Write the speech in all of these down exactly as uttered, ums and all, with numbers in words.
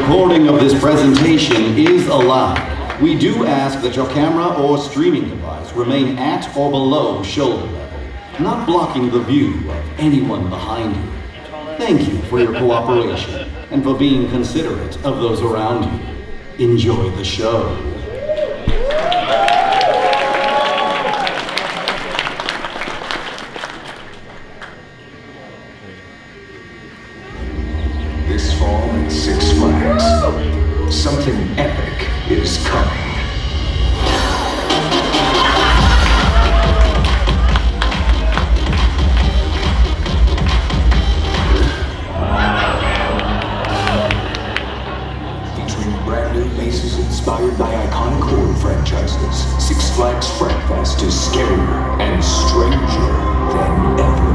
Recording of this presentation is allowed. We do ask that your camera or streaming device remain at or below shoulder level, not blocking the view of anyone behind you. Thank you for your cooperation and for being considerate of those around you. Enjoy the show. This fall at Six Flags, something epic is coming. Featuring brand new faces inspired by iconic horror franchises, Six Flags Fright Fest is scarier and stranger than ever.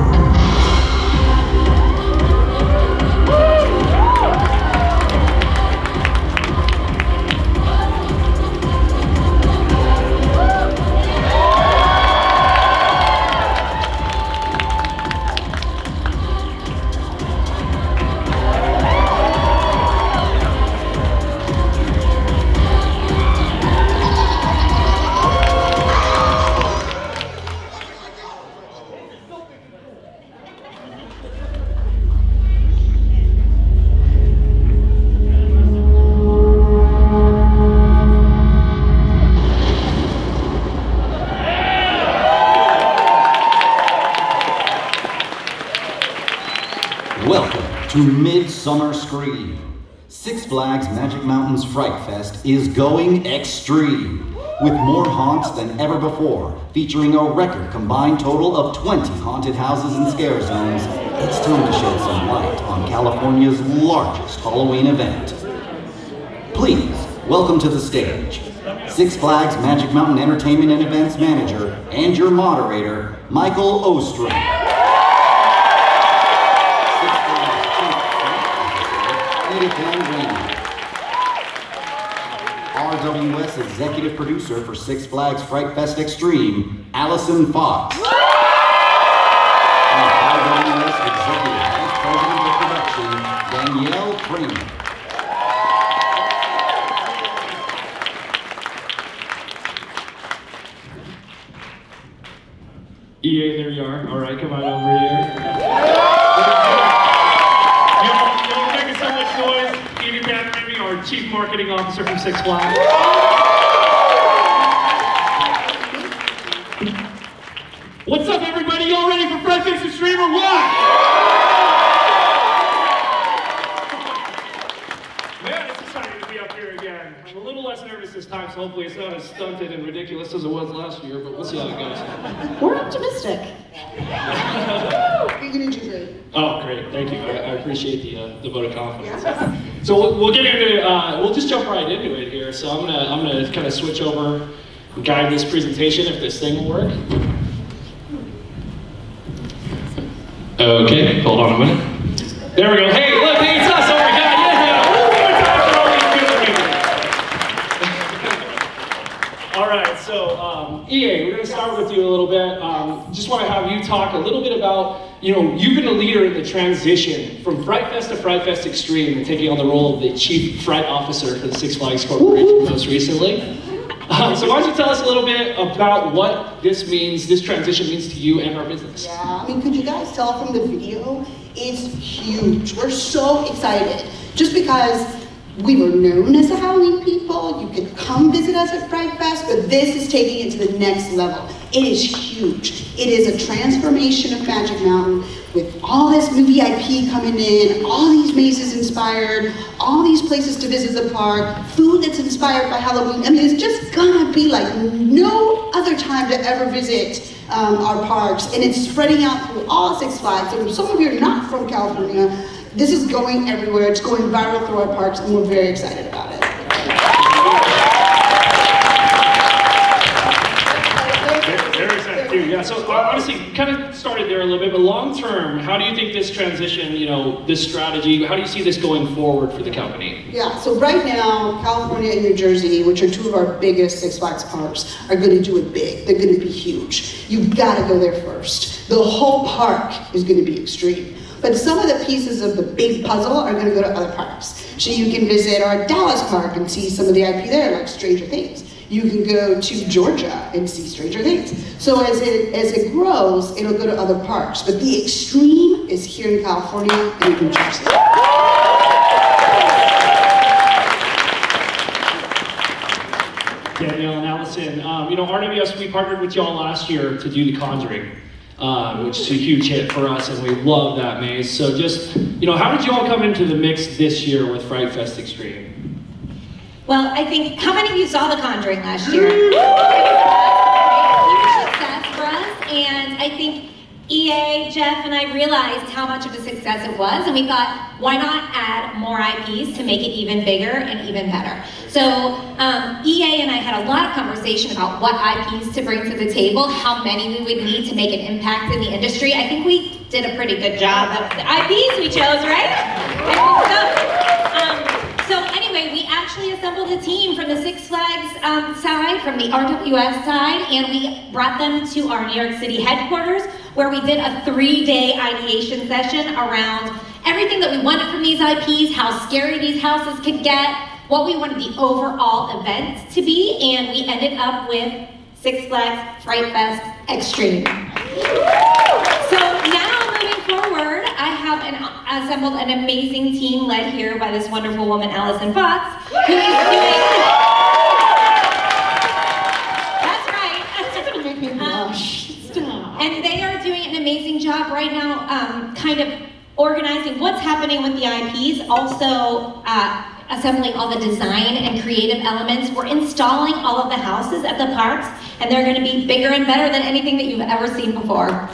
Summer Scream. Six Flags Magic Mountain's Fright Fest is going extreme, with more haunts than ever before, featuring a record combined total of twenty haunted houses and scare zones. It's time to shed some light on California's largest Halloween event. Please, welcome to the stage, Six Flags Magic Mountain Entertainment and Events Manager and your moderator, Michael Ostreich. R W S Executive Producer for Six Flags Fright Fest Extreme, Allison Fox. And R W S Executive Vice President of Production, Danielle Pringham. E A, there you are. All right, come on over here. Our Chief Marketing Officer from Six Flags. What's up, everybody? Y'all ready for Fright Fest Extreme or what? Man, it's exciting to be up here again. I'm a little less nervous this time, so hopefully it's not as stunted and ridiculous as it was last year, but we'll see how it goes. We're optimistic. You're gonna do great. Oh, great. Thank you. I, I appreciate the, uh, the vote of confidence. So we'll, we'll get into, uh, we'll just jump right into it here. So I'm gonna, I'm gonna kind of switch over, and guide this presentation if this thing will work. Okay, hold on a minute. There we go. Hey, look, hey, it's us. Oh my God, yeah! All right, so um, E A, we're gonna start with you a little bit. Um, just want to have you talk a little bit about. You know, you've been a leader in the transition from Fright Fest to Fright Fest Extreme and taking on the role of the Chief Fright Officer for the Six Flags Corporation most recently. Um, so why don't you tell us a little bit about what this means, this transition means to you and our business? Yeah, I mean, could you guys tell from the video? It's huge. We're so excited. Just because we were known as the Halloween people, you could come visit us at Fright Fest, but this is taking it to the next level. It is huge. It is a transformation of Magic Mountain with all this movie I P coming in, all these mazes inspired, all these places to visit the park, food that's inspired by Halloween. I mean, it's just gonna be like no other time to ever visit um, our parks, and it's spreading out through all Six Flags. So if some of you are not from California, this is going everywhere. It's going viral through our parks, and we're very excited about it. Yeah, so honestly, kind of started there a little bit, but long term, how do you think this transition, you know, this strategy, how do you see this going forward for the company? Yeah, so right now, California and New Jersey, which are two of our biggest Six Flags parks, are going to do it big. They're going to be huge. You've got to go there first. The whole park is going to be extreme. But some of the pieces of the big puzzle are going to go to other parks. So you can visit our Dallas park and see some of the I P there, like Stranger Things. You can go to Georgia and see Stranger Things. So as it, as it grows, it'll go to other parks. But the extreme is here in California and in New Jersey. Danielle and Allison, um, you know, R W S, we partnered with y'all last year to do The Conjuring, uh, which is a huge hit for us, and we love that maze. So just, you know, how did y'all come into the mix this year with Fright Fest Extreme? Well, I think, how many of you saw The Conjuring last year? Huge success for us, and I think E A, Jeff, and I realized how much of a success it was, and we thought, why not add more I Ps to make it even bigger and even better? So um, E A and I had a lot of conversation about what I Ps to bring to the table, how many we would need to make an impact in the industry. I think we did a pretty good job of the I Ps we chose, right? So anyway, we actually assembled a team from the Six Flags um, side, from the R W S side, and we brought them to our New York City headquarters, where we did a three-day ideation session around everything that we wanted from these I Ps, how scary these houses could get, what we wanted the overall event to be, and we ended up with Six Flags Fright Fest Extreme. So now, moving forward, I have an assembled an amazing team led here by this wonderful woman, Allison Fox, who is doing... That's right. That's going to make me blush. Um, Stop. And they are doing an amazing job right now, um, kind of organizing what's happening with the I Ps, also uh, assembling all the design and creative elements. We're installing all of the houses at the parks, and they're going to be bigger and better than anything that you've ever seen before.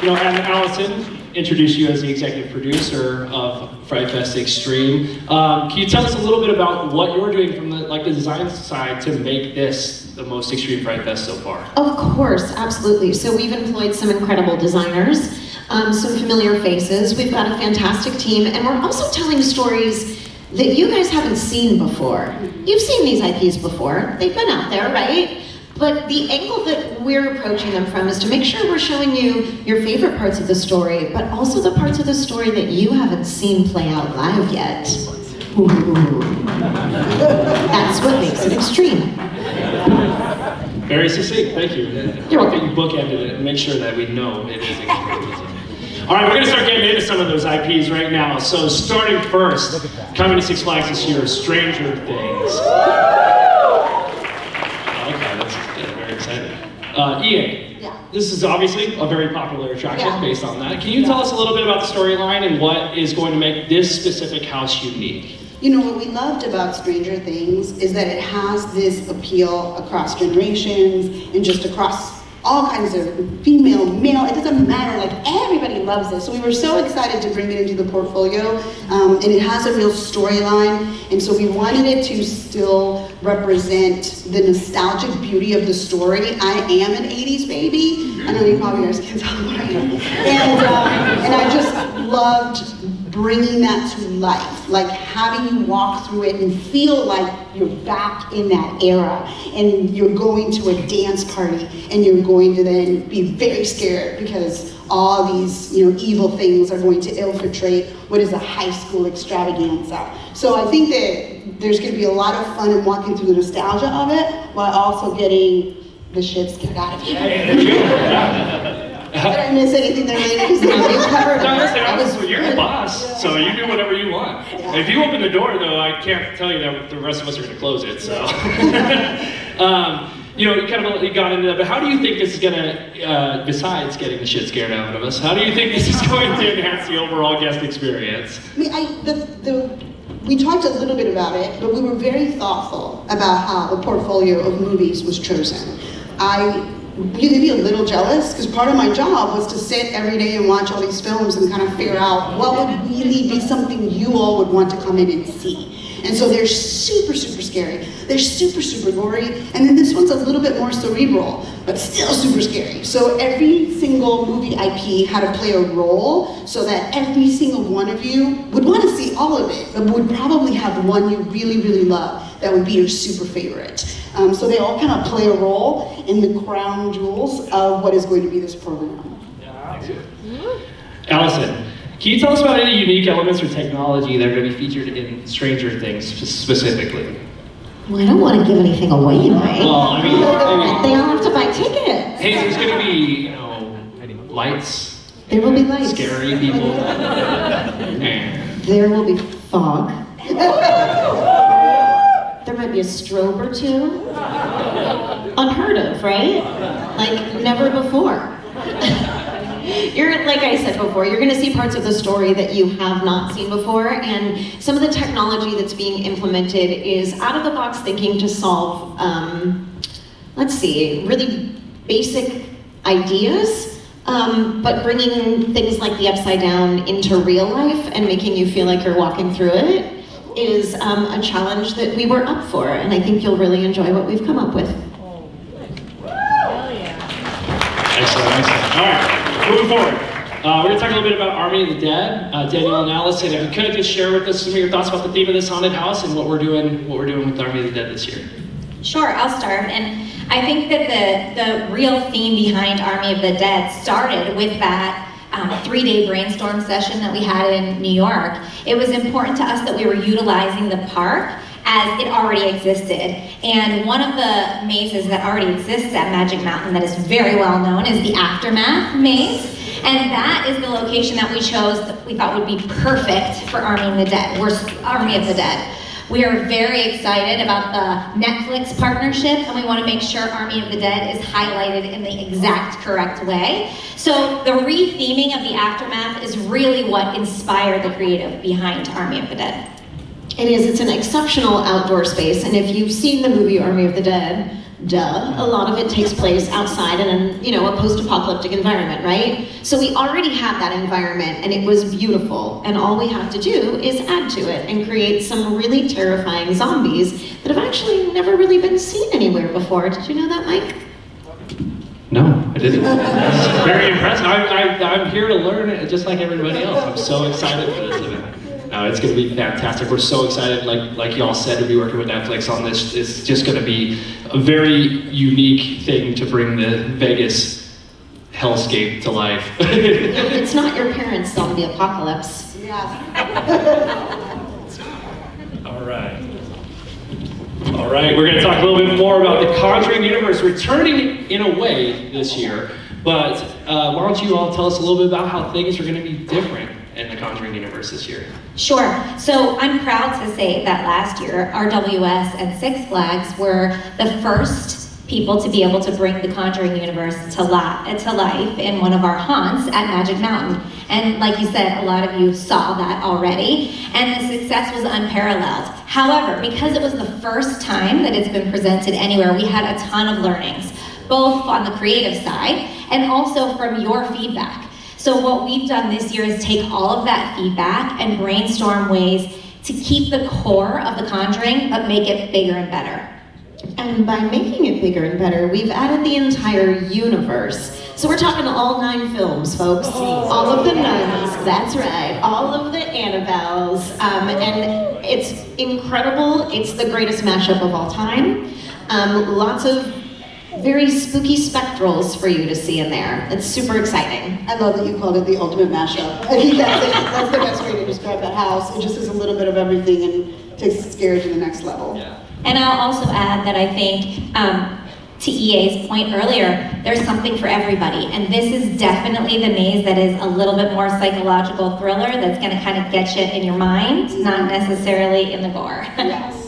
You know, and Allison, introduce you as the executive producer of Fright Fest Extreme. Um, can you tell us a little bit about what you're doing from the, like, the design side to make this the most extreme Fright Fest so far? Of course, absolutely. So we've employed some incredible designers, um, some familiar faces. We've got a fantastic team, and we're also telling stories that you guys haven't seen before. You've seen these I Ps before. They've been out there, right? But the angle that we're approaching them from is to make sure we're showing you your favorite parts of the story, but also the parts of the story that you haven't seen play out live yet. Ooh. That's what makes it extreme. Very succinct, thank you. You're welcome. You bookended it and make sure that we know it is extreme. All right, we're gonna start getting into some of those I Ps right now. So starting first, coming to Six Flags this year, Stranger Things. Uh, E A, yeah. This is obviously a very popular attraction yeah. based on that. Can you yeah. tell us a little bit about the storyline and what is going to make this specific house unique? You know, what we loved about Stranger Things is that it has this appeal across generations and just across all kinds of female, male, it doesn't matter, like everybody loves this. So we were so excited to bring it into the portfolio, um, and it has a real storyline, and so we wanted it to still represent the nostalgic beauty of the story. I am an eighties baby. I know you probably are, kids on the and, um, and I just loved bringing that to life, like having you walk through it and feel like you're back in that era, and you're going to a dance party, and you're going to then be very scared because all these, you know, evil things are going to infiltrate what is a high school extravaganza. So I think that there's going to be a lot of fun in walking through the nostalgia of it, while also getting the shit scared out of you. Did I miss anything there, ladies? No, you're the boss, so you do whatever you want. Yeah. If you open the door, though, I can't tell you that the rest of us are going to close it. So, um, you know, you kind of got into that, but how do you think this is going to, uh, besides getting the shit scared out of us, how do you think this is going to enhance the overall guest experience? I mean, I, the, the, we talked a little bit about it, but we were very thoughtful about how the portfolio of movies was chosen. I... You could be a little jealous, because part of my job was to sit every day and watch all these films and kind of figure out what would really be something you all would want to come in and see. And so they're super, super scary. They're super, super gory. And then this one's a little bit more cerebral, but still super scary. So every single movie I P had to play a role so that every single one of you would want to see all of it, but would probably have one you really, really love that would be your super favorite. Um, so they all kind of play a role in the crown jewels of what is going to be this program. Allison, can you tell us about any unique elements or technology that are going to be featured in Stranger Things specifically? Well, I don't want to give anything away, right? Well, I mean, I mean they all have to buy tickets. Hey, there's going to be, you know, lights. There will be lights. Scary people. There will be fog. There might be a strobe or two. Unheard of, right? Like never before. You're, like I said before, you're going to see parts of the story that you have not seen before, and some of the technology that's being implemented is out-of-the-box thinking to solve, um, let's see, really basic ideas, um, but bringing things like the upside down into real life and making you feel like you're walking through it is um, a challenge that we were up for, and I think you'll really enjoy what we've come up with. Oh, yeah. Excellent, excellent. All right. Moving forward, uh, we're going to talk a little bit about Army of the Dead. Uh, Danielle and Allison, if you could just share with us some of your thoughts about the theme of this haunted house and what we're doing, what we're doing with Army of the Dead this year. Sure, I'll start. And I think that the the real theme behind Army of the Dead started with that Um, three-day brainstorm session that we had in New York. It was important to us that we were utilizing the park as it already existed. And one of the mazes that already exists at Magic Mountain that is very well known is the Aftermath maze. And that is the location that we chose that we thought would be perfect for Army of the Dead. We're Army of the Dead. We are very excited about the Netflix partnership, and we want to make sure Army of the Dead is highlighted in the exact correct way. So the retheming of the Aftermath is really what inspired the creative behind Army of the Dead. It is. It's an exceptional outdoor space, and if you've seen the movie Army of the Dead, duh, a lot of it takes place outside in a, you know, a post-apocalyptic environment, right? So we already have that environment, and it was beautiful, and all we have to do is add to it and create some really terrifying zombies that have actually never really been seen anywhere before. Did you know that, Mike? No, I didn't. That's very impressive. I, I, I'm here to learn just like everybody else. I'm so excited for this event. Uh, it's going to be fantastic. We're so excited, like like y'all said, to be working with Netflix on this. It's just going to be a very unique thing to bring the Vegas hellscape to life. It's not your parents' zombie apocalypse. Yes. All right. All right, we're going to talk a little bit more about the Conjuring universe returning in a way this year. But uh, why don't you all tell us a little bit about how things are going to be different in the Conjuring universe this year? Sure. So I'm proud to say that last year, R W S and Six Flags were the first people to be able to bring the Conjuring universe to, li to life in one of our haunts at Magic Mountain. And like you said, a lot of you saw that already, and the success was unparalleled. However, because it was the first time that it's been presented anywhere, we had a ton of learnings, both on the creative side and also from your feedback. So what we've done this year is take all of that feedback and brainstorm ways to keep the core of The Conjuring, but make it bigger and better. And by making it bigger and better, we've added the entire universe. So we're talking all nine films, folks. Oh, all of the nuns, that's right. All of the Annabelles. Um, and it's incredible. It's the greatest mashup of all time. Um, lots of very spooky spectrals for you to see in there. It's super exciting. I love that you called it the ultimate mashup. I think that's, it. That's the best way to describe that house. It just is a little bit of everything and takes the scare to the next level. Yeah. And I'll also add that I think, um, to E A's point earlier, there's something for everybody. And this is definitely the maze that is a little bit more psychological thriller that's gonna kind of get you in your mind, not necessarily in the gore. Yes.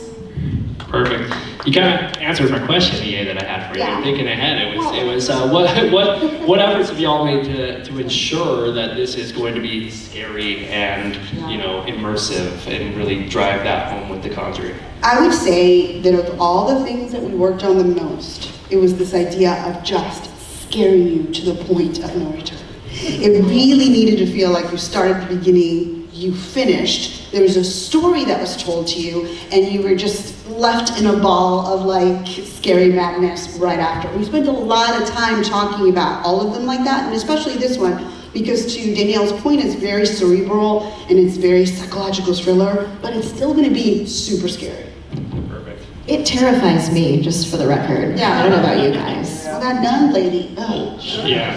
Perfect. You kind of answered my question, E A, that I had for you. Yeah. Thinking ahead, it was, it was uh, what, what, what efforts have y'all made to, to ensure that this is going to be scary and, you know, immersive and really drive that home with The Conjuring? I would say that of all the things that we worked on the most, it was this idea of just scaring you to the point of no return. It really needed to feel like you started at the beginning, you finished, there was a story that was told to you, and you were just left in a ball of like scary madness right after. We spent a lot of time talking about all of them like that, and especially this one, because to Danielle's point, it's very cerebral and it's very psychological thriller, but it's still gonna be super scary. Perfect. It terrifies me, just for the record. Yeah. I don't know about you guys. Well, that nun lady, oh. Yeah.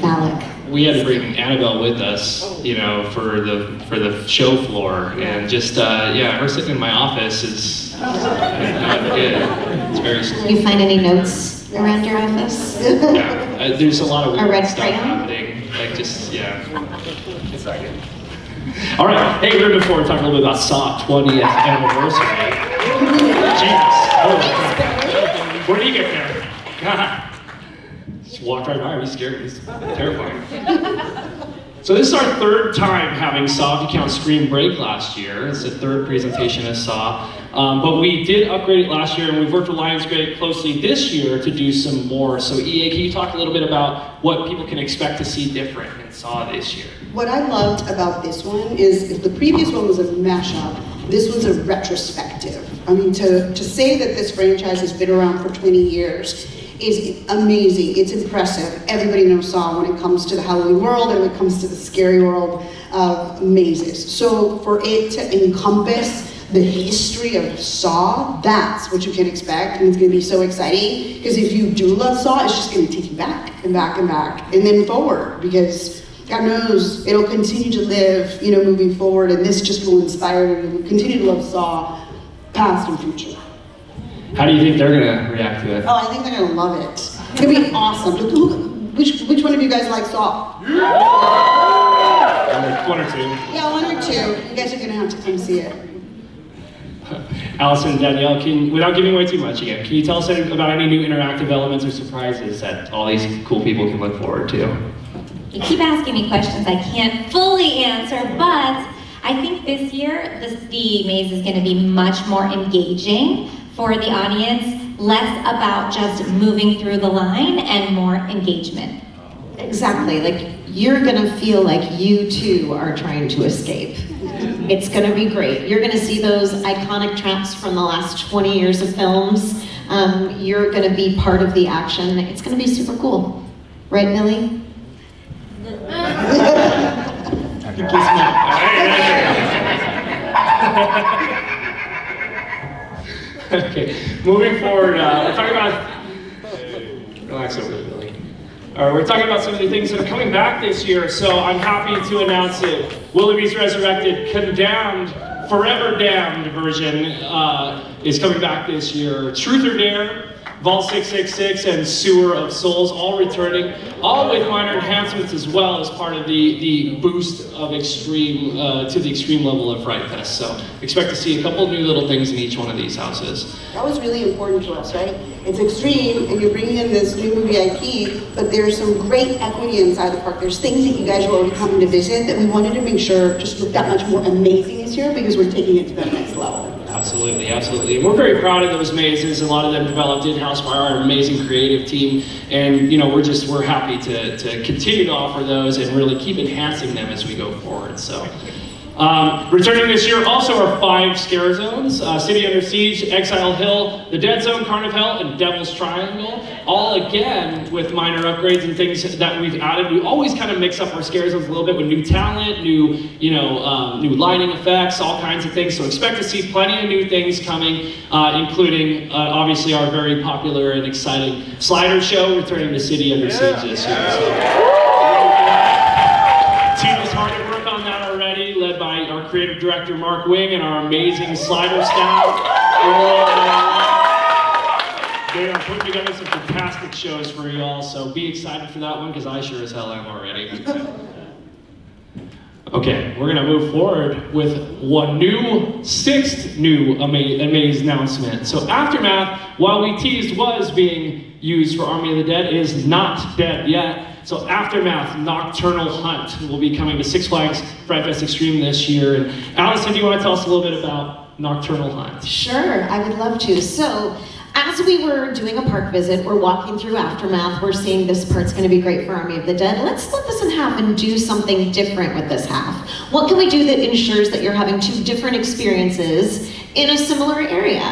Phallic. we had to bring Annabelle with us, you know, for the for the show floor, and just uh, yeah, her sitting in my office is not good. It's very scary. You find any notes around your office? Yeah, uh, there's a lot of weird a red stuff crayon? happening. Like just yeah, it's not good. All right, hey, we're going to talk a little bit about Saw twentieth anniversary. Jesus, oh, where do you get there? God. Walked right by, he scared me, it's terrifying. So this is our third time having Saw, if you count Scream Break last year. It's the third presentation of Saw. Um, but we did upgrade it last year, and we've worked with Lionsgate closely this year to do some more. So E A, can you talk a little bit about what people can expect to see different in Saw this year? What I loved about this one is, if the previous one was a mashup, this was a retrospective. I mean, to, to say that this franchise has been around for twenty years, is amazing, it's impressive. Everybody knows Saw when it comes to the Halloween world and when it comes to the scary world of mazes. So for it to encompass the history of Saw, that's what you can expect, and it's gonna be so exciting, because if you do love Saw, it's just gonna take you back and back and back, and then forward, because God knows it'll continue to live, you know, moving forward, and this just will inspire you to continue to love Saw, past and future. How do you think they're gonna react to it? Oh, I think they're gonna love it. It's gonna be awesome. Look, look, which which one of you guys like Saw? Yeah. One or two. Yeah, one or two. You guys are gonna have to come see it. Allison and Danielle, can, without giving away too much again, can you tell us about any new interactive elements or surprises that all these cool people can look forward to? You keep asking me questions I can't fully answer, but I think this year this, the maze is gonna be much more engaging for the audience, less about just moving through the line and more engagement. Exactly, like you're gonna feel like you too are trying to escape. It's gonna be great. You're gonna see those iconic traps from the last twenty years of films. Um, you're gonna be part of the action. It's gonna be super cool. Right, Millie? Okay, moving forward, uh, we're talking about, relax over there, Billy. All right, we're talking about some of the things that are coming back this year, so I'm happy to announce it. Willoughby's Resurrected, Condemned, Forever Damned version uh, is coming back this year. Truth or Dare, Vault six six six, and Sewer of Souls, all returning, all with minor enhancements as well as part of the, the boost of extreme, uh, to the extreme level of Fright Fest. So expect to see a couple of new little things in each one of these houses. That was really important to us, right? It's extreme, and you're bringing in this new movie I P, but there's some great equity inside the park. There's things that you guys are already coming to visit that we wanted to make sure just looked that much more amazing this year, because we're taking it to the next level. Absolutely, absolutely. And we're very proud of those mazes. A lot of them developed in-house by our amazing creative team. And, you know, we're just, we're happy to, to continue to offer those and really keep enhancing them as we go forward. So, um, returning this year also are five scare zones. Uh, City Under Siege, Exile Hill, The Dead Zone, Carnival, and Devil's Triangle. All again with minor upgrades and things that we've added. We always kind of mix up our scare zones a little bit with new talent, new, you know, um, new lighting effects, all kinds of things. So expect to see plenty of new things coming, uh, including uh, obviously our very popular and exciting slider show returning to City Under Siege yeah. this year. So, uh, team is hard at work on that already, led by our creative director Mark Wing and our amazing slider staff. And, uh, They are putting together some fantastic shows for you all, so be excited for that one, because I sure as hell am already. Okay, we're going to move forward with one new, sixth new Amaze, Amaze announcement. So Aftermath, while we teased was being used for Army of the Dead, is not dead yet. So Aftermath, Nocturnal Hunt will be coming to Six Flags Fright Fest Extreme this year. And Allison, do you want to tell us a little bit about Nocturnal Hunt? Sure, I would love to. So, as we were doing a park visit, we're walking through Aftermath, we're seeing this part's gonna be great for Army of the Dead. Let's split this in half and do something different with this half. What can we do that ensures that you're having two different experiences in a similar area?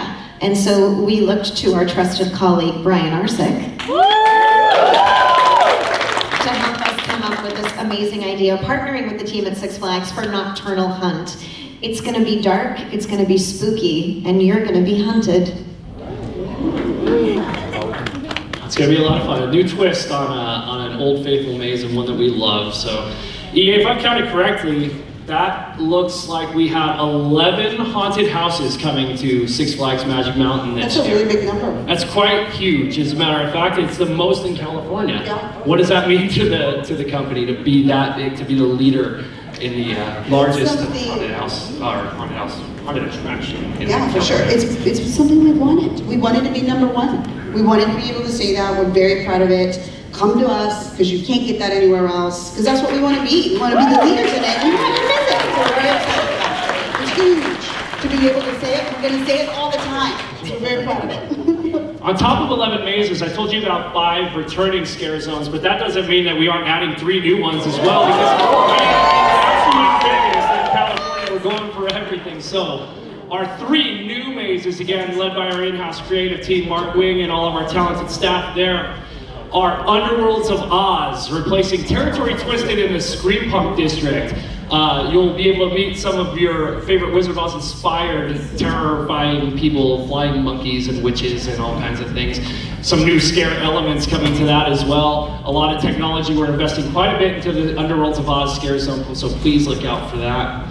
And so we looked to our trusted colleague, Brian Arsik, to help us come up with this amazing idea, partnering with the team at Six Flags for Nocturnal Hunt. It's gonna be dark, it's gonna be spooky, and you're gonna be hunted. It's going to be a lot of fun. A new twist on, a, on an an old faithful maze and one that we love. So if I've counted correctly, that looks like we have eleven haunted houses coming to Six Flags Magic Mountain this year. That's a really big number. That's quite huge. As a matter of fact, it's the most in California. Yeah. What does that mean to the to the company to be that big, to be the leader in the uh, largest the, haunted house or haunted house haunted attraction? Yeah, for sure. It's it's something we wanted. We wanted to be number one. We wanted to be able to say that. We're very proud of it. Come to us, because you can't get that anywhere else. Because that's what we want to be. We want to be the leaders in it. And you haven't been there. So we're very excited about it. It's huge to be able to say it. We're going to say it all the time. So we're very proud of it. On top of eleven mazes, I told you about five returning scare zones, but that doesn't mean that we aren't adding three new ones as well. Because we're absolutely famous in California. We're going for everything. So our three new mazes, again, led by our in-house creative team, Mark Wing, and all of our talented staff there, are Underworlds of Oz, replacing Territory Twisted in the Scream Punk District. Uh, you'll be able to meet some of your favorite Wizard of Oz inspired, terrifying people, flying monkeys and witches and all kinds of things. Some new scare elements coming to that as well. A lot of technology. We're investing quite a bit into the Underworlds of Oz scare zone, so please look out for that.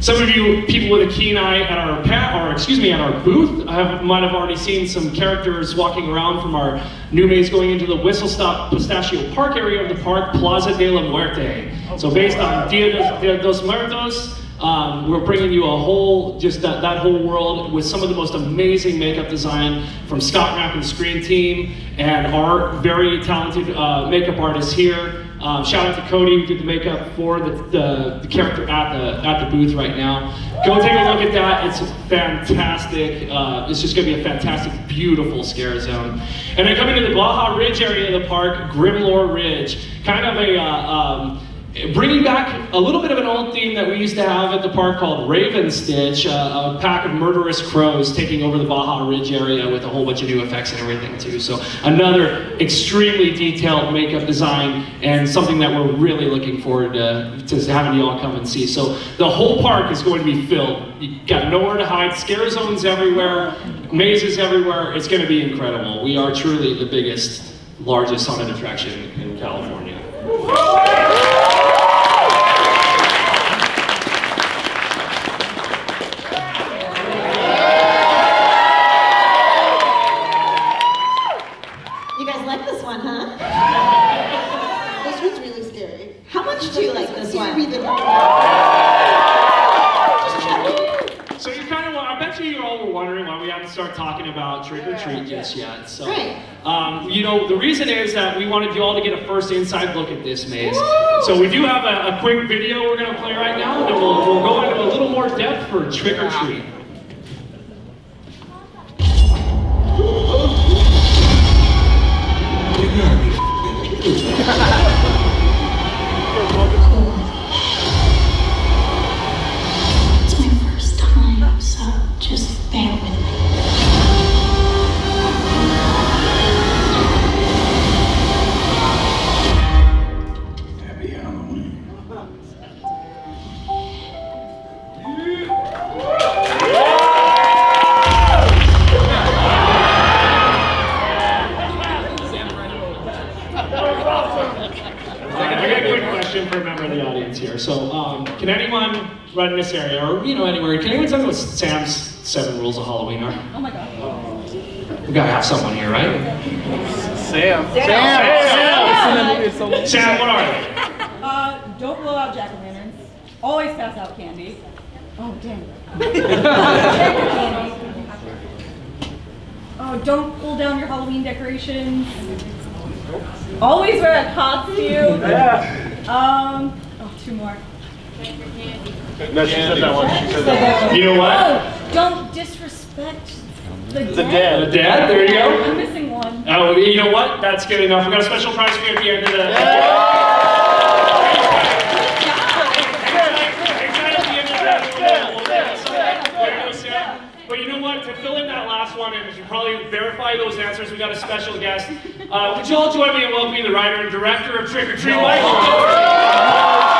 Some of you people with a keen eye at our pat, or excuse me, at our booth, I have, might have already seen some characters walking around from our new maze going into the Whistle Stop Pistachio Park area of the park, Plaza de la Muerte. So based on Dia de, de los Muertos, um, we're bringing you a whole, just that, that whole world with some of the most amazing makeup design from Scott Knapp and the Screen Team, and our very talented uh, makeup artist here. Um, shout out to Cody who did the makeup for the, the, the character at the at the booth right now. Go take a look at that. It's fantastic. Uh, it's just going to be a fantastic, beautiful scare zone. And then coming to the Baja Ridge area of the park, Grimlore Ridge, kind of a uh, um, bringing back a little bit of an old theme that we used to have at the park called Raven Stitch, uh, a pack of murderous crows taking over the Baja Ridge area with a whole bunch of new effects and everything too. So another extremely detailed makeup design and something that we're really looking forward to, to having you all come and see. So the whole park is going to be filled. You've got nowhere to hide, scare zones everywhere, mazes everywhere. It's going to be incredible. We are truly the biggest, largest haunted attraction in California. Yet. So, um, you know, the reason is that we wanted you all to get a first inside look at this maze. So we do have a, a quick video we're going to play right now, and we'll, we'll go into a little more depth for trick or treat. It's my first time, so just bear with me. Right in this area, or you know, anywhere. Can anyone tell me what Sam's seven rules of Halloween are? Oh my God. Oh. We gotta have someone here, right? Sam. Sam. Sam. Sam. Sam. Sam. Sam, what are they? Uh, don't blow out jack-o'-lanterns. Always pass out candy. Oh damn. Oh, don't pull down your Halloween decorations. Always wear a costume. Yeah. Um. Oh, two more. No, she said that one. She said that one. You know what? Oh, don't disrespect the dead. The dead. The dead. There you go. I'm missing one. Oh, you know what? That's good enough. We got a special prize for you at the end of the. Yeah. But you know what? To fill in that last one, and you probably verify those answers, we got a special guest. Uh, would you all join me in welcoming the writer and director of Trick or Treat, Michael Ostreich?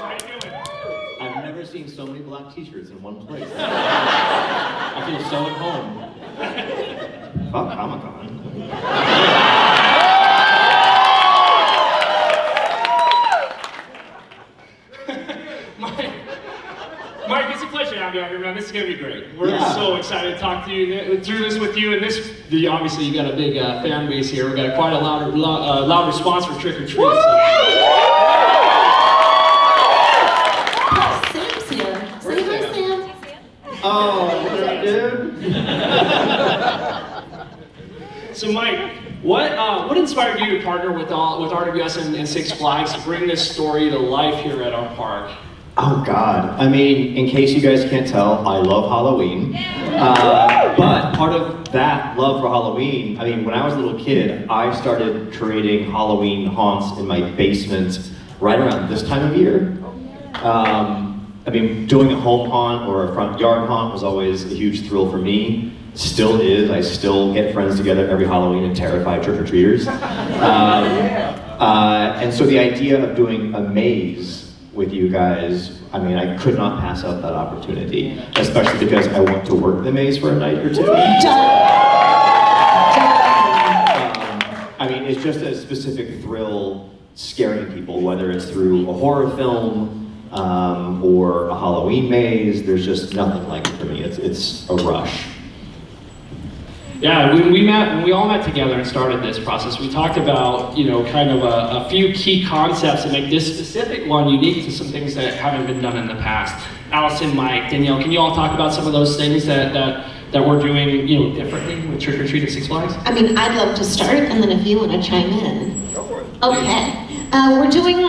Thank you. Fuck Comic-Con. Mark, it's a pleasure to have you out here, man. This is going to be great. We're yeah. so excited to talk to you, through this with you. And this, obviously, you got a big uh, fan base here. We've got quite a loud, lo uh, loud response for Trick or Treat. Woo! So. Oh, Sam's here. Say hi, Sam. Sam. Oh, there, dude. So, Mike, what uh, what inspired you to partner with all with R W S and, and Six Flags to bring this story to life here at our park? Oh God, I mean, in case you guys can't tell, I love Halloween. Uh, but part of that love for Halloween, I mean, when I was a little kid, I started creating Halloween haunts in my basement right around this time of year. Um, I mean, doing a home haunt or a front yard haunt was always a huge thrill for me. Still is. I still get friends together every Halloween and terrify trick-or-treaters. Um, uh, and so the idea of doing a maze with you guys, I mean, I could not pass up that opportunity, especially because I went to work the maze for a night or two. um, I mean, it's just a specific thrill scaring people, whether it's through a horror film um, or a Halloween maze. There's just nothing like it for me. It's, it's a rush. Yeah, when we met, when we all met together and started this process, we talked about, you know, kind of a, a few key concepts that make this specific one unique to some things that haven't been done in the past. Allison, Mike, Danielle, can you all talk about some of those things that, that, that we're doing, you know, differently with Trick or Treat at Six Flags? I mean, I'd love to start, and then if you want to chime in. Go for it. Okay. Uh, we're doing...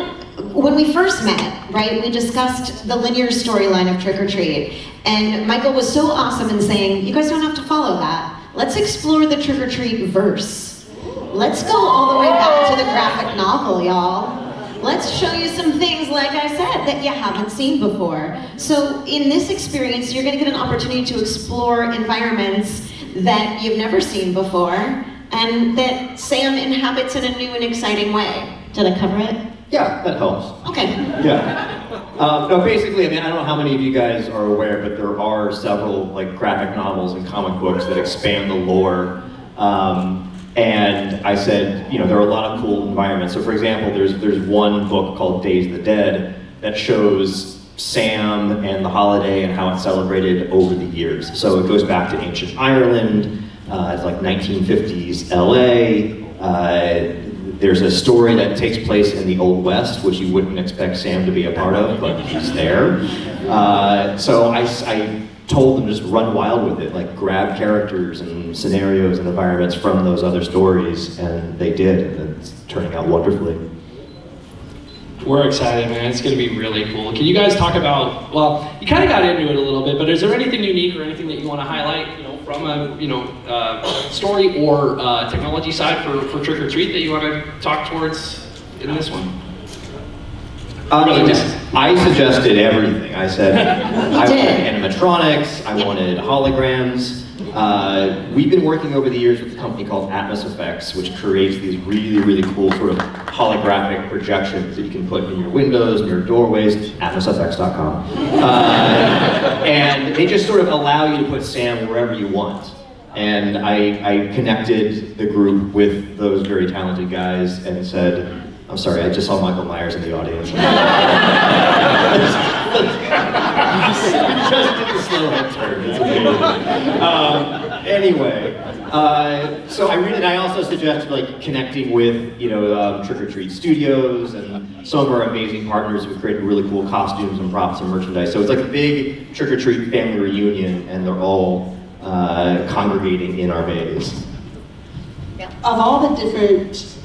When we first met, right, we discussed the linear storyline of Trick or Treat, and Michael was so awesome in saying, you guys don't have to follow that. Let's explore the trick-or-treat verse. Let's go all the way back to the graphic novel, y'all. Let's show you some things, like I said, that you haven't seen before. So in this experience, you're gonna get an opportunity to explore environments that you've never seen before and that Sam inhabits in a new and exciting way. Did I cover it? Yeah, that helps. Okay. Yeah. Um, no, basically, I mean, I don't know how many of you guys are aware, but there are several like graphic novels and comic books that expand the lore. Um, and I said, you know, there are a lot of cool environments. So, for example, there's there's one book called Days of the Dead that shows Sam and the holiday and how it's celebrated over the years. So it goes back to ancient Ireland. Uh, it's like nineteen fifties L A. Uh, There's a story that takes place in the Old West, which you wouldn't expect Sam to be a part of, but he's there. Uh, so I, I told them just run wild with it, like grab characters and scenarios and environments from those other stories, and they did, and it's turning out wonderfully. We're excited, man. It's going to be really cool. Can you guys talk about, well, you kind of got into it a little bit, but is there anything unique or anything that you want to highlight, you know, from a, you know, uh, story or uh, technology side for, for Trick or Treat that you want to talk towards in this one? Um, really just, I suggested everything. I said I did. wanted animatronics, I wanted holograms. Uh, we've been working over the years with a company called Atmos Effects, which creates these really, really cool sort of holographic projections that you can put in your windows, in your doorways, atmos f x dot com. Uh, and they just sort of allow you to put Sam wherever you want. And I, I connected the group with those very talented guys and said, I'm sorry, I just saw Michael Myers in the audience. Just did the slow head turn. It's amazing. Um, anyway, uh, so I really, and I also suggested like connecting with you know um, Trick or Treat Studios and some of our amazing partners who created really cool costumes and props and merchandise. So it's like a big Trick or Treat family reunion, and they're all uh, congregating in our maze. Yeah. Of all the different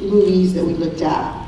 movies that we looked at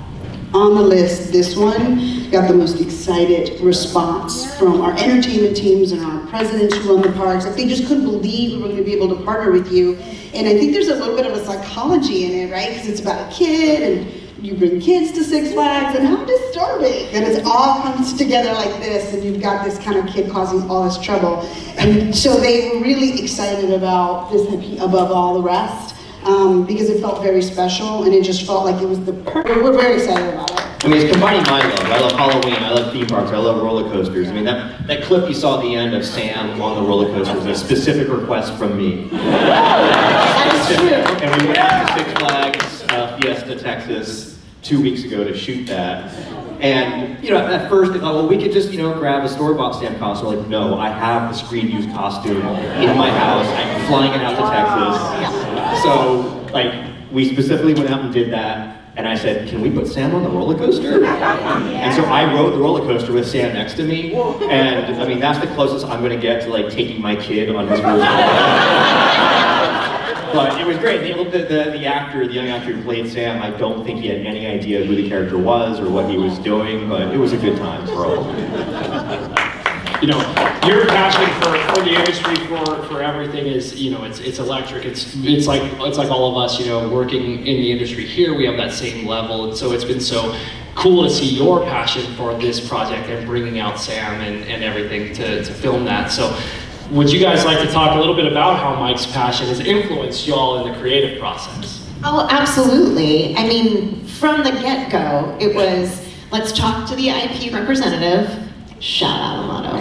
on the list, this one got the most excited response from our entertainment teams and our presidents who run the parks. They just couldn't believe we were going to be able to partner with you. And I think there's a little bit of a psychology in it, right? Because it's about a kid, and you bring kids to Six Flags, and how disturbing that it all comes together like this, and you've got this kind of kid causing all this trouble. And so they were really excited about this above all the rest. Um, because it felt very special, and it just felt like it was the perfect. We're very excited about it. I mean, it's combining my love. I love Halloween, I love theme parks, I love roller coasters. I mean, that, that clip you saw at the end of Sam on the roller coaster was a specific request from me. That is true. And we went to Six Flags, uh, Fiesta, Texas, two weeks ago to shoot that. And, you know, at first they thought, well, we could just, you know, grab a store-bought Sam costume. Like, no, I have the screen-used costume in my house. I'm flying it out to Texas. So, like, we specifically went out and did that. And I said, can we put Sam on the roller coaster? And so I rode the roller coaster with Sam next to me. And, I mean, that's the closest I'm going to get to, like, taking my kid on his roller coaster. But it was great. The, the, the actor, the young actor who played Sam, I don't think he had any idea who the character was or what he was doing, but it was a good time for all of them. You know, your passion for, for the industry, for, for everything is, you know, it's it's electric. It's it's like it's like all of us, you know, working in the industry here, we have that same level, and so it's been so cool to see your passion for this project and bringing out Sam and, and everything to, to film that. So. Would you guys like to talk a little bit about how Mike's passion has influenced y'all in the creative process? Oh, absolutely. I mean, from the get-go, it was, let's talk to the I P representative, shout out Amato.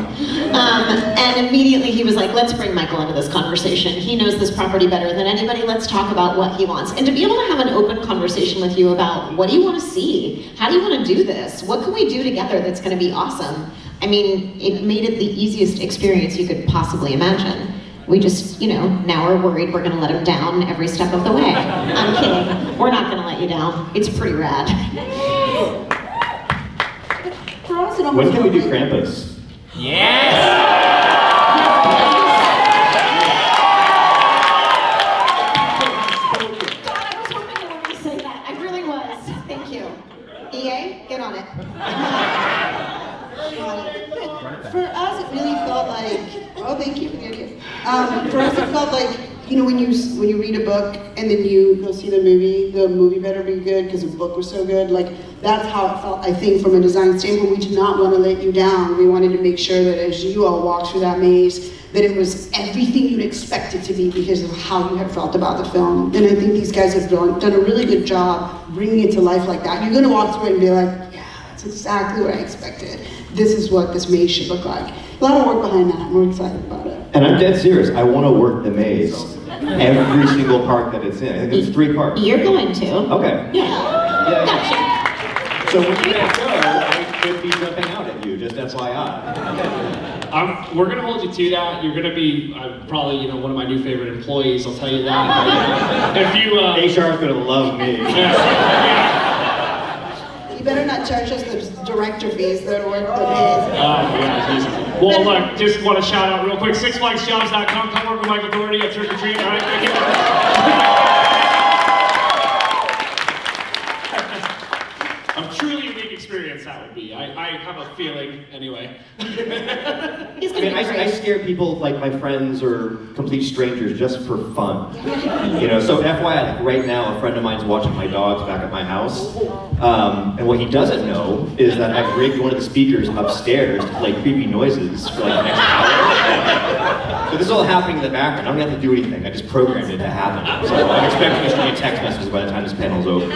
Um, and immediately he was like, let's bring Michael into this conversation. He knows this property better than anybody. Let's talk about what he wants. And to be able to have an open conversation with you about, what do you want to see? How do you want to do this? What can we do together that's going to be awesome? I mean, it made it the easiest experience you could possibly imagine. We just, you know, now we're worried we're gonna let him down every step of the way. I'm kidding, we're not gonna let you down. It's pretty rad. When can we do Krampus? Yes! God, I was hoping you were gonna say that. I really was, thank you. E A, get on it. For us, it really felt like, oh, thank you for the idea. Um, for us, it felt like, you know, when you when you read a book and then you go see the movie, the movie better be good because the book was so good. Like, that's how it felt, I think, from a design standpoint. We did not want to let you down. We wanted to make sure that as you all walked through that maze, that it was everything you'd expect it to be because of how you had felt about the film. And I think these guys have done, done a really good job bringing it to life like that. You're going to walk through it and be like, yeah, that's exactly what I expected. This is what this maze should look like. A lot of work behind that, and we're excited about it. And I'm dead serious, I want to work the maze every single park that it's in. I think there's three parks. You're going to. Okay. Yeah. yeah. Gotcha. So when you guys go, I could be jumping out at you, just F Y I. I'm, we're going to hold you to that. You're going to be uh, probably, you know, one of my new favorite employees, I'll tell you that. If you, uh, H R's going to love me. Yeah. Yeah. You better not charge us the director fees that are worth the days. Oh, yeah, well, look, just want to shout out real quick, six flags jobs dot com. Come work with Michael Doherty at Trick or Treat. All right, thank you. I'm truly a big experience that would be. I, I have a feeling, anyway. I mean, I, I scare people, like my friends or complete strangers, just for fun. You know, so F Y I, like right now, a friend of mine's watching my dogs back at my house. Um, and what he doesn't know is that I've rigged one of the speakers upstairs to play creepy noises for like the next hour. So this is all happening in the background. I don't have to do anything. I just programmed it to happen. So I'm expecting us to get text messages by the time this panel's over.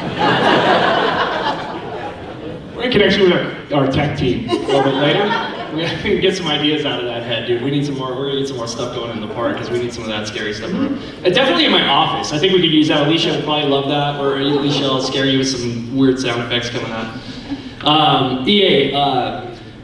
We're in connection with our, our tech team a little bit later. We can get some ideas out of that head, dude. We need some more. We're gonna need some more stuff going in the park because we need some of that scary stuff. Mm-hmm. Definitely in my office. I think we could use that. Alicia would probably love that. Or Alicia, I'll scare you with some weird sound effects coming up. Um, E A, uh,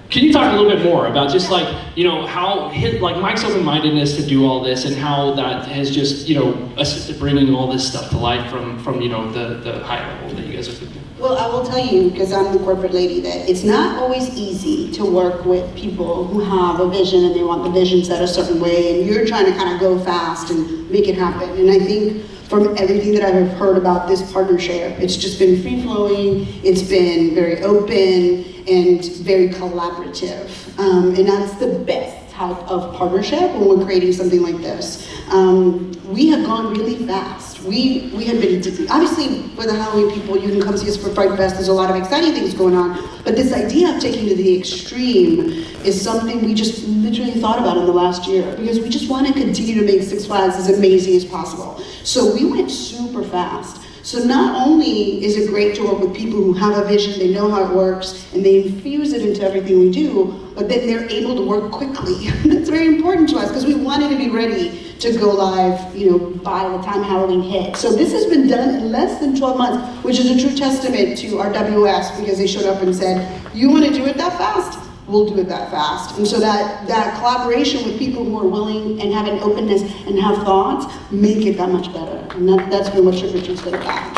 can you talk a little bit more about just like you know how his, like Mike's open-mindedness to do all this and how that has just you know assisted bringing all this stuff to life from from you know the the high level that you guys are. Well, I will tell you, because I'm the corporate lady, that it's not always easy to work with people who have a vision and they want the vision set a certain way, and you're trying to kind of go fast and make it happen. And I think from everything that I've heard about this partnership, it's just been free-flowing, it's been very open, and very collaborative. Um, and that's the best type of partnership when we're creating something like this. Um, we have gone really fast. We we have been, obviously for the Halloween people, you can come see us for Fright Fest, there's a lot of exciting things going on, but this idea of taking to the extreme is something we just literally thought about in the last year because we just want to continue to make Six Flags as amazing as possible. So we went super fast. So not only is it great to work with people who have a vision, they know how it works, and they infuse it into everything we do, but then they're able to work quickly. That's very important to us, because we wanted to be ready to go live, you know, by the time Halloween hit. So this has been done in less than twelve months, which is a true testament to R W S, because they showed up and said, you want to do it that fast? We'll do it that fast. And so that, that collaboration with people who are willing and have an openness and have thoughts, make it that much better. And that, that's been what Trick or Treat's been about.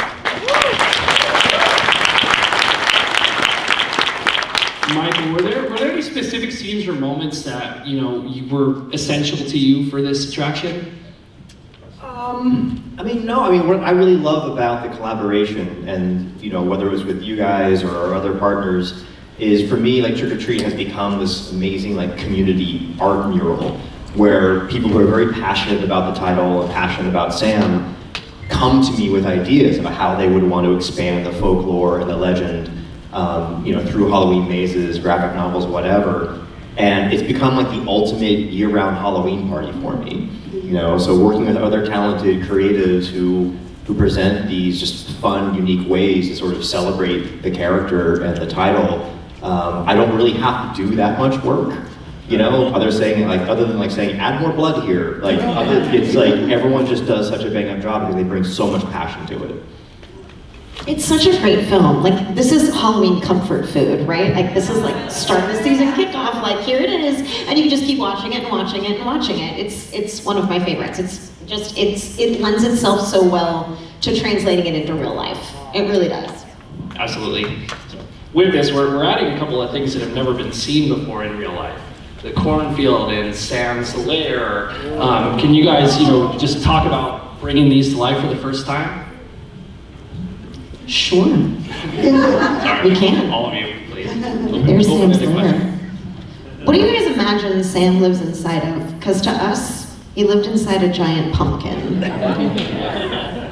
Michael, were there, were there any specific scenes or moments that, you know, you were essential to you for this attraction? Um, I mean, no, I mean, what I really love about the collaboration and, you know, whether it was with you guys or our other partners, is for me, like, Trick or Treat has become this amazing, like, community art mural where people who are very passionate about the title and passionate about Sam come to me with ideas about how they would want to expand the folklore and the legend, um, you know, through Halloween mazes, graphic novels, whatever. And it's become like the ultimate year-round Halloween party for me, you know. So working with other talented creatives who who present these just fun, unique ways to sort of celebrate the character and the title. Um, I don't really have to do that much work, you know. Other saying like other than like saying add more blood here, like other, it's like everyone just does such a bang up job because they bring so much passion to it. It's such a great film. Like, this is Halloween comfort food, right? Like, this is like start the season kickoff. Like, here it is, and you can just keep watching it and watching it and watching it. It's it's one of my favorites. It's just it's it lends itself so well to translating it into real life. It really does. Absolutely. With this, we're, we're adding a couple of things that have never been seen before in real life. The cornfield and Sam's lair. Um, can you guys, you know, just talk about bringing these to life for the first time? Sure. Sorry, we can. All of you, please. There's Sam's lair. What do you guys imagine Sam lives inside of? Because to us, he lived inside a giant pumpkin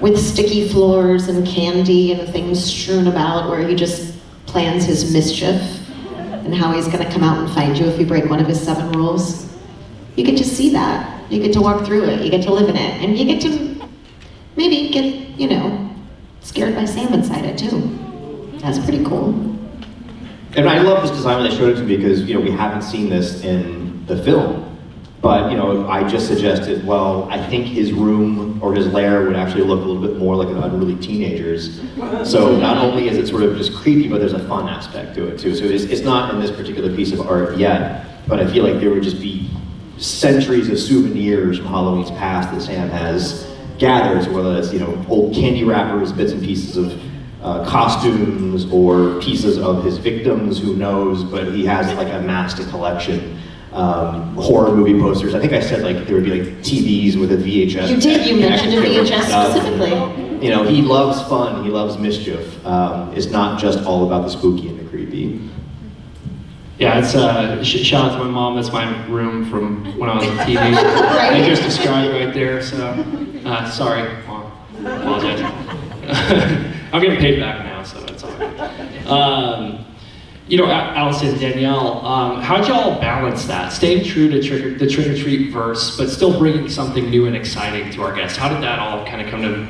with sticky floors and candy and things strewn about where he just plans his mischief and how he's going to come out and find you if you break one of his seven rules. You get to see that. You get to walk through it. You get to live in it. And you get to maybe get, you know, scared by Sam inside it too. That's pretty cool. And I love this design when they showed it to me because, you know, we haven't seen this in the film. But, you know, I just suggested, well, I think his room or his lair would actually look a little bit more like an unruly teenager's. So not only is it sort of just creepy, but there's a fun aspect to it too. So it's, it's not in this particular piece of art yet, but I feel like there would just be centuries of souvenirs from Halloween's past that Sam has gathered, so whether that's, you know, old candy wrappers, bits and pieces of uh, costumes, or pieces of his victims, who knows, but he has like a master collection. Um, horror movie posters. I think I said like there would be like T Vs with a V H S. You did. You mentioned a V H S specifically. You know, he loves fun. He loves mischief. Um, it's not just all about the spooky and the creepy. Yeah, it's uh, shout out to my mom. That's my room from when I was on T V. Right? I just described right there. So uh, sorry, mom. Apologize. I'm getting paid back now, so it's all right. Um, You know, Allison, Danielle, um, how'd y'all balance that? Staying true to trick, the trick-or-treat verse, but still bringing something new and exciting to our guests. How did that all kind of come to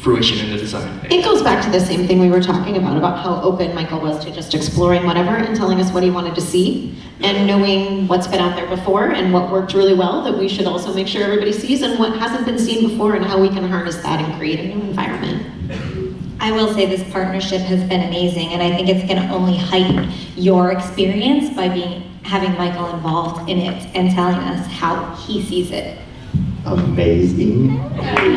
fruition in the design phase? It goes back to the same thing we were talking about, about how open Michael was to just exploring whatever and telling us what he wanted to see, and knowing what's been out there before and what worked really well that we should also make sure everybody sees, and what hasn't been seen before and how we can harness that and create a new environment. I will say this partnership has been amazing, and I think it's going to only heighten your experience by being having Michael involved in it and telling us how he sees it. Amazing. And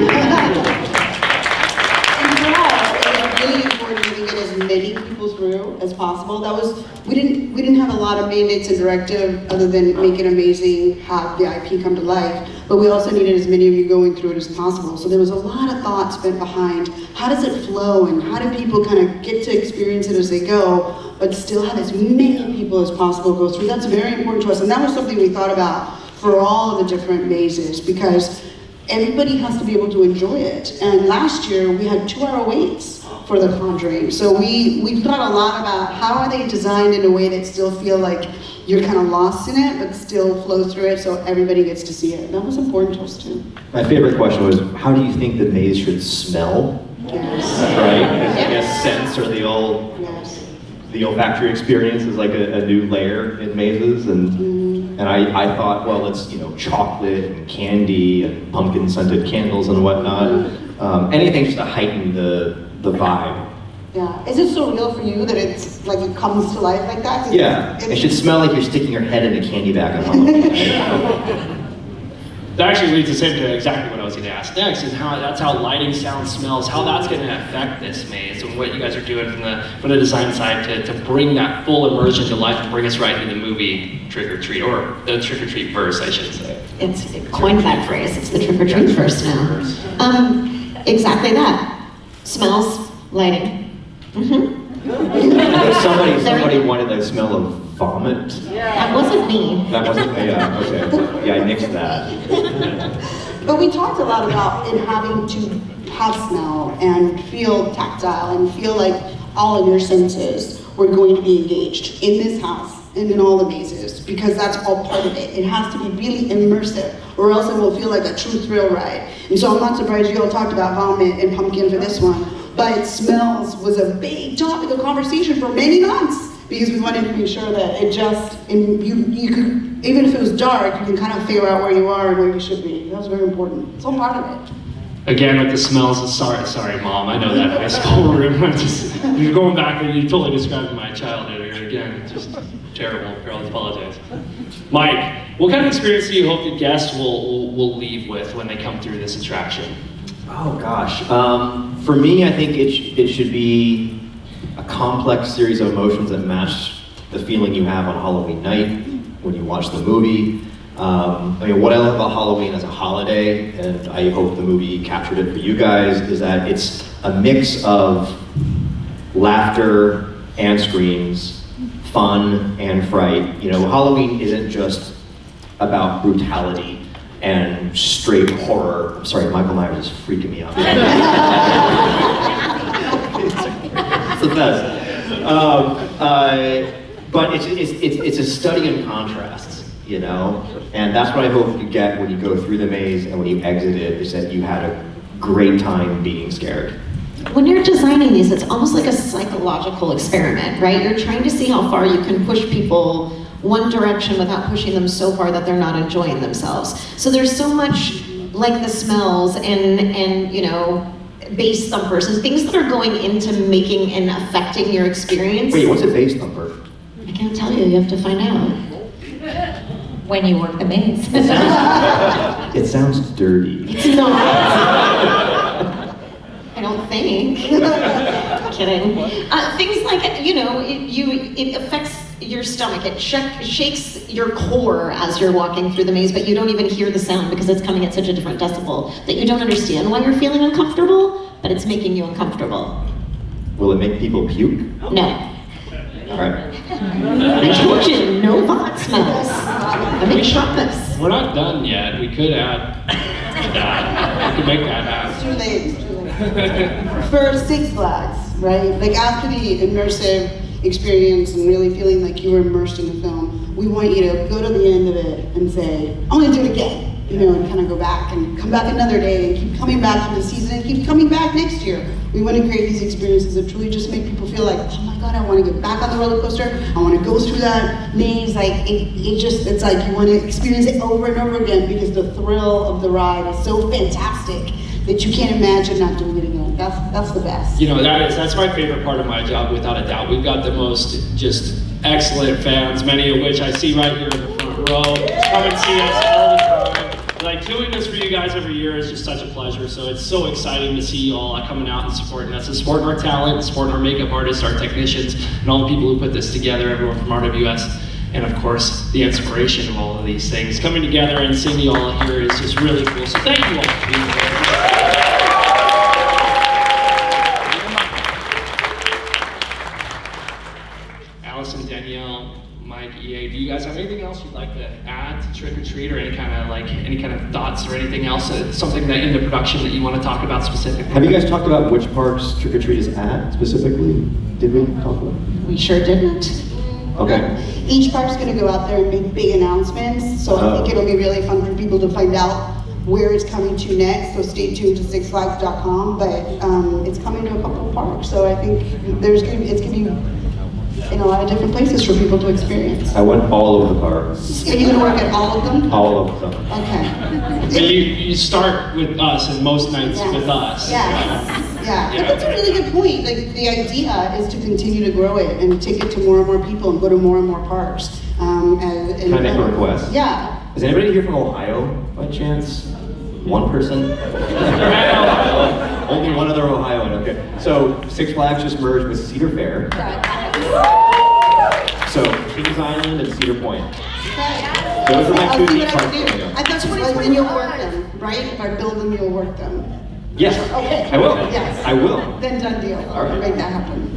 yeah, it was really important to get as many people through as possible. That was we didn't we didn't have a lot of mandates and directive other than make it amazing, have the I P come to life. But we also needed as many of you going through it as possible. So there was a lot of thought spent behind how does it flow and how do people kind of get to experience it as they go, but still have as many people as possible go through. That's very important to us. And that was something we thought about for all of the different mazes, because everybody has to be able to enjoy it. And last year we had two hour waits for the Conjuring. So we, we thought a lot about how are they designed in a way that still feel like you're kind of lost in it, but still flow through it so everybody gets to see it. That was important to us too. My favorite question was, how do you think the maze should smell? Yes. That's right. Yes. I guess scents are the old, yes. the olfactory experience is like a, a new layer in mazes, and mm. and I, I thought, well, it's you know chocolate and candy and pumpkin scented candles and whatnot, mm. um, anything just to heighten the the vibe. Yeah. Is it so real for you that it's like it comes to life like that? Is yeah. It, it should smell like you're sticking your head in a candy bag. On That actually leads us into exactly what I was going to ask next, is how that's how lighting, sound, smells, how that's going to affect this maze and what you guys are doing from the from the design side to, to bring that full immersion to life and bring us right into the movie Trick or Treat, or the Trick or Treat verse, I should say. It's it coined that phrase. It's the Trick or Treat verse now. Um, exactly that. Smells, lighting. Mm-hmm. somebody somebody wanted that smell of vomit? Yeah. That wasn't me. That wasn't me, yeah, okay. Yeah, I nixed that. But we talked a lot about it having to have smell and feel tactile and feel like all of your senses were going to be engaged in this house and in all the mazes, because that's all part of it. It has to be really immersive, or else it will feel like a true thrill ride. And so I'm not surprised you all talked about vomit and pumpkin for this one, but smells was a big topic of conversation for many months, because we wanted to be sure that it just, and you, you could, even if it was dark, you can kind of figure out where you are and where you should be. That was very important. It's all part of it. Again, with the smells of, sorry, sorry, Mom, I know that high school room. Just, you're going back and you totally described my childhood. Again, just terrible. Girl, apologize. Mike, what kind of experience do you hope the guests will, will, will leave with when they come through this attraction? Oh, gosh. Um, for me, I think it, sh it should be a complex series of emotions that match the feeling you have on Halloween night when you watch the movie. Um, I mean, what I love about Halloween as a holiday, and I hope the movie captured it for you guys, is that it's a mix of laughter and screams, fun and fright. You know, Halloween isn't just about brutality and straight horror. I'm sorry, Michael Myers is freaking me out. The best, um, uh, but it's, it's it's it's a study in contrasts, you know, and that's what I hope you get when you go through the maze and when you exit it, is that you had a great time being scared. When you're designing these, it's almost like a psychological experiment, right? You're trying to see how far you can push people one direction without pushing them so far that they're not enjoying themselves. So there's so much like the smells and and you know. Base thumpers and things that are going into making and affecting your experience. Wait, what's a base thumper? I can't tell you, you have to find out. When you work the maze. It sounds, it sounds dirty. It's not. I don't think. Kidding. Uh, things like, you know, it, you, it affects your stomach, it shak shakes your core as you're walking through the maze, but you don't even hear the sound because it's coming at such a different decibel that you don't understand why you're feeling uncomfortable, but it's making you uncomfortable. Will it make people puke? No. All right. I told you, no vomit smells. I make this. We're not done yet. We could add that. We could make that happen. It's too late. It's too late. For Six Flags, right? Like after the immersive experience and really feeling like you were immersed in the film, we want you to go to the end of it and say, I'm gonna do it again. You know, and kind of go back and come back another day and keep coming back for the season and keep coming back next year. We want to create these experiences that truly just make people feel like, oh my God, I want to get back on the roller coaster. I want to go through that maze. Like, it, it just, it's like you want to experience it over and over again because the thrill of the ride is so fantastic that you can't imagine not doing it again. That's that's the best. You know, that is that's my favorite part of my job, without a doubt. We've got the most just excellent fans, many of which I see right here in the front row. Come and see us all the time. Like, doing this for you guys every year is just such a pleasure. So it's so exciting to see you all coming out and supporting us, and supporting our talent, supporting our makeup artists, our technicians, and all the people who put this together, everyone from R W S. And of course, the inspiration of all of these things. Coming together and seeing you all here is just really cool. So thank you all for being here. Allison, Danielle, Mike, E A, do you guys have anything else you'd like to add to Trick or Treat, or any kind of like any kind of thoughts or anything else, something that in the production that you want to talk about specifically? Have you guys talked about which parks Trick or Treat is at specifically? Did we talk about it? We sure didn't. Okay. Each park's going to go out there and make big announcements, so I think it'll be really fun for people to find out where it's coming to next, so stay tuned to six flags dot com, but um, it's coming to a couple of parks, so I think there's gonna be, it's going to be in a lot of different places for people to experience. I went all of the parks. Are you going to work at all of them? All of them. Okay. But you, you start with us, and most nights yes. with us. Yes. Yeah, yeah, but that's a really good point. Like, the idea is to continue to grow it and take it to more and more people and go to more and more parks. Um, and, and Can I make a request? Yeah. Is anybody here from Ohio by chance? One person? Only one other Ohioan. Okay. So Six Flags just merged with Cedar Fair. Right. So Kings Island and Cedar Point. Right. Those are my two neat parks. I thought twenty twenty you'll work them, right? If I build them, you'll work them. Yes. Okay. I will. Yes. I will. Then done deal. All right. Make that happen.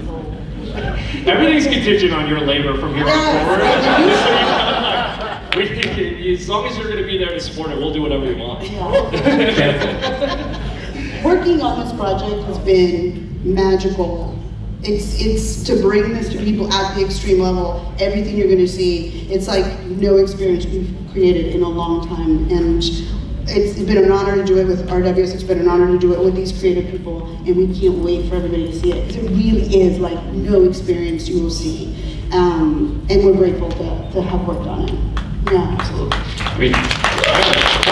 Everything's contingent on your labor from here on yes. forward. We think it, as long as you're going to be there to support it, we'll do whatever we want. Yeah. Working on this project has been magical. It's it's to bring this to people at the extreme level. Everything you're going to see, it's like no experience we've created in a long time, and it's been an honor to do it with R W S, it's been an honor to do it with these creative people, and we can't wait for everybody to see it, because it really is like no experience you will see. Um, and we're grateful to, to have worked on it. Yeah, absolutely. I mean, I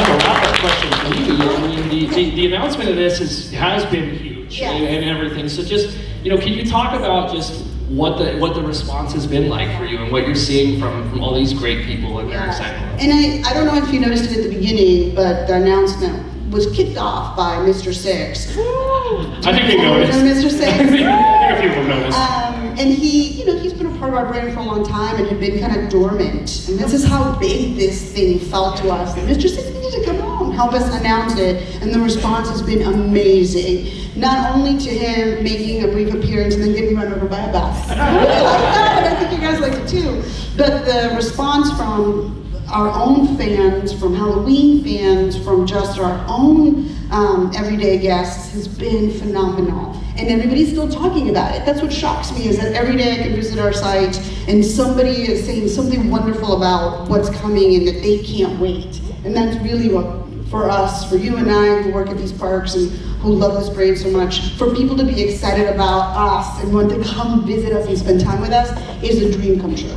have a lot of questions for you. I mean, the, the, the announcement of this is, has been huge yeah. and, and everything, so just, you know, can you talk about just what the what the response has been like for you and what you're seeing from, from all these great people and their excitement. And I, I don't know if you noticed it at the beginning, but the announcement was kicked off by Mister Six. I think they noticed. Mister Six. I think a few people noticed. Um, and he, you know, he's been a part of our brand for a long time and had been kind of dormant. And this is how big this thing felt to us. And Mister Six needed to come home, help us announce it, and the response has been amazing. Not only to him making a brief appearance and then getting run over by a bus. I really like that, and I think you guys like it too. But the response from our own fans, from Halloween fans, from just our own um, everyday guests has been phenomenal. And everybody's still talking about it. That's what shocks me, is that every day I can visit our site and somebody is saying something wonderful about what's coming and that they can't wait. And that's really what, for us, for you and I who work at these parks and who love this parade so much, for people to be excited about us and want to come visit us and spend time with us is a dream come true.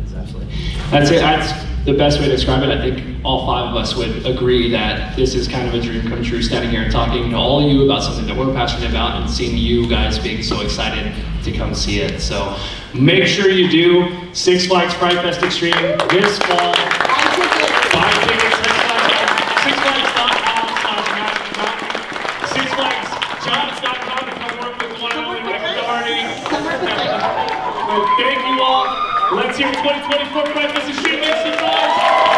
Exactly. That's it. That's the best way to describe it. I think all five of us would agree that this is kind of a dream come true, standing here and talking to all of you about something that we're passionate about and seeing you guys being so excited to come see it. So make sure you do Six Flags Fright Fest Extreme this fall. Buy tickets. Thank you all. Let's hear twenty twenty-four Fright Fest Extreme.